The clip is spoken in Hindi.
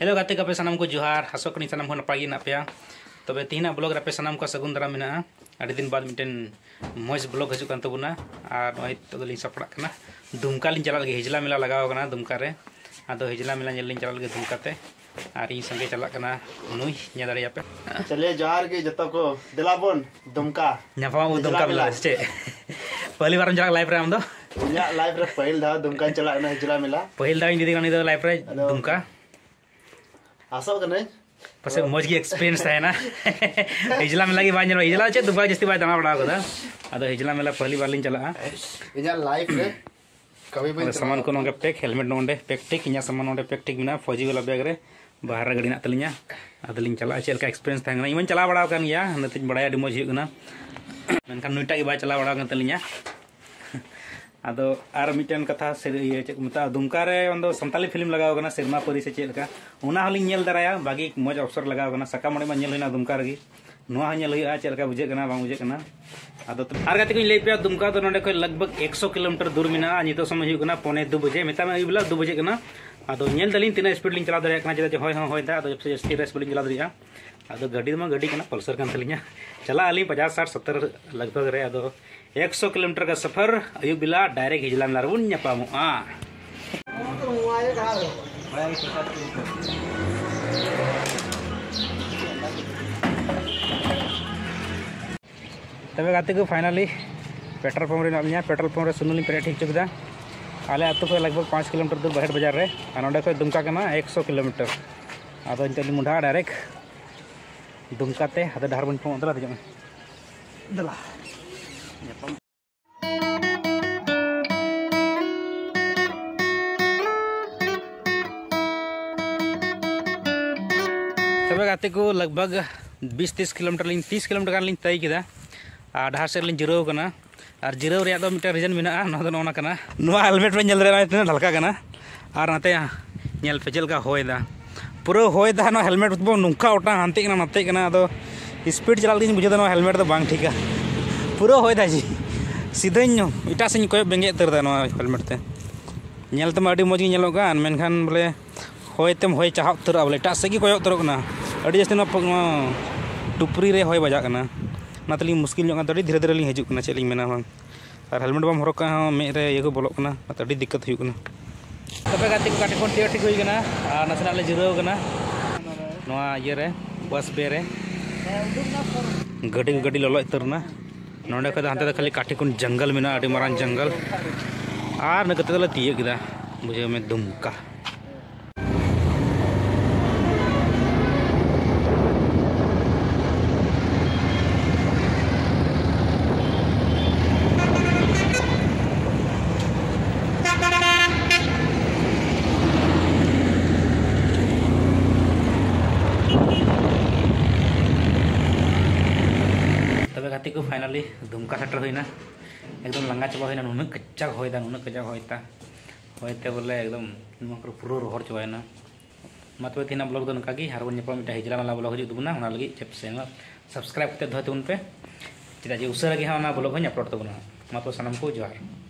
हेलो गाते का पे सानाम को जोहार हासो कनी सानाम होन पागी ना पेया तबे तीना ब्लॉग रे पे सानाम का सगुन दरा मेना आडी दिन बाद मिटेन मौज ब्लॉग हजु कान तबुना आर नय तो लिन सपड़ा कना दुमका लिन चला लगे हिजला मेला लगाव कना दुमका रे आदो हिजला मेला नेल लिन चला लगे दुमका ते आर इ संगे चला कना नुई न्या दरे पे चले जोहार के जतो को दिलाबोन दुमका नफा दुमका मेला से पहली बार हम चला लाइव रे हम दो या लाइव रे पहिल दा दुमका चला ना हिजला मेला पहिल दा इन दी कनी दो लाइव रे दुमका आसो कने पसे मौज की एक्सपीरियंस है ना हिजला मेला की बात जन हिजला छे दुबा जस्ती बात दाना बड़ा होदा आ तो हिजला मेला पहली बार लिन चला इजा लाइफ रे कभी भी सामान को नंगे पैक हेलमेट नंडे पैक टिक इया सामान नंडे पैक टिक बिना फौजी वाला बैग रे बाहर गाड़ी ना तलिया आ तो लिन चला छे का एक्सपीरियंस थांगना इमन चला बड़ा कन या नते बड़ा मौज होना मेनका नुटा की बात चला बड़ा कन तलिया आ तो आर मिटन कथा से ये चेक मता दुमका रे ओंदो संताली फिल्म लगाव गना सिनेमा परी से चेलका उना हली नेल दराया बागी मौज अवसर लगाव गना सका मणे मा नेल होना दुमका रे नोहा नेल होया चेलका बुझे गना बा बुझे गना आ तो आर गते को ले पे दुमका तो नडे को लगभग 100 किलोमीटर दूर मिना आ नितो समय हो गना पौने 2 बजे मेता में इबला 2 बजे गना आ तो नेल दलिन तिना स्पीड लिन चला दराया कना जे होय दा तो सबसे स्पीड रेस बोलिन चला दरिया आ तो गाड़ी में गाड़ी कना पल्सर कन तलिया चला आली 50 60 70 लगभग रे आ तो 100 किलोमीटर का सफर अयुब बिला डायरेक्ट हिजला मेला रबुन नपामो आ तबे गाते को फाइनली पेट्रोल पंप रे नलिया पेट्रोल पंप रे सुनली पेरे ठीक चुकदा आले अतो को लगभग 5 किलोमीटर दूर बहर बाजार रे अनोडा को दुमका केना 100 किलोमीटर आ तो इतनी मुंडा डायरेक्ट दुमका ते हद धार बन पोंदला दे जमे दला तबे को लगभग 20-30 किलोमीटर लिंग 30 किलोमीटर गान लिंग तय किदा आ ढार से लिंग जिरो कना आर जिरो रे दो मीटर रीजन मिना न दन ओना कना नुवा हेलमेट पे नेल रे इतना हल्का कना आर नते नेल पेजल का होयदा पुरो होयदा न हेलमेट बो नुका ओटा हांते कना नते कना दो स्पीड चला लिंग बुझे दन हेलमेट तो बांग ठीका पूरा होय दाजी सीधा इटा से कोई बेंगे तरदा न हेलमेट ते नेल तम आडी मौज नेलो गान मेनखान बोले होय तम होय चाहत तर बोले इटा से की कोय तरक ना आडी जस्ते न टुपरी रे होय बजा कना नतली मुश्किल न तडी धीरे धीरे ली हजु कना चेलिंग मेना बांग और हेलमेट बम हरक मे रे ये को बोलो कना तडी दिक्कत हुय कना तबे गाते को काटे कोन टियो ठीक हुय कना आ नेशनल जीरो कना नोआ ये रे बस बे रे गडी गडी ललो तरना नोंडे कदा हंते खाली काठी कुन जंगल में ना अडी मारान जंगल आर न कतला तिय किदा मुझे में दुमका को फाइनली दुमका सेटर होइना एकदम लंगा चबा होइना नुन कच्चा होइदा नुन कच्चा होइता होइते बोले एकदम नमकर पुरो रोहर चबायना मतबे तीना ब्लॉग दनका की हरबन नेपा मिटा हिजला वाला ब्लॉग हजु दुबना ओना लगी चप से सब्सक्राइब करते धोते उन पे चिदा जे उसरा के हाना ब्लॉग होइना अपलोड तबना मतबे सनम को जोहार।